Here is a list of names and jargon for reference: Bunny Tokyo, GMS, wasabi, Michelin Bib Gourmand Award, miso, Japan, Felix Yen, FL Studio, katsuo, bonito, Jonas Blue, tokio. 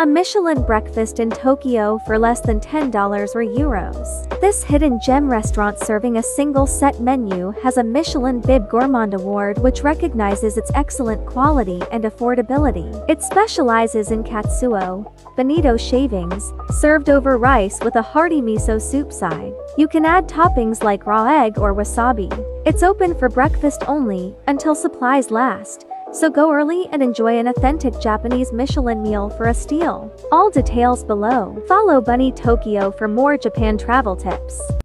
a Michelin breakfast in Tokyo for less than $10 or euros. This hidden gem restaurant serving a single set menu has a Michelin Bib Gourmand Award, which recognizes its excellent quality and affordability. It specializes in katsuo, bonito shavings, served over rice with a hearty miso soup side. You can add toppings like raw egg or wasabi. It's open for breakfast only, until supplies last, so go early and enjoy an authentic Japanese Michelin meal for a steal. All details below. Follow Bunny Tokyo for more Japan travel tips.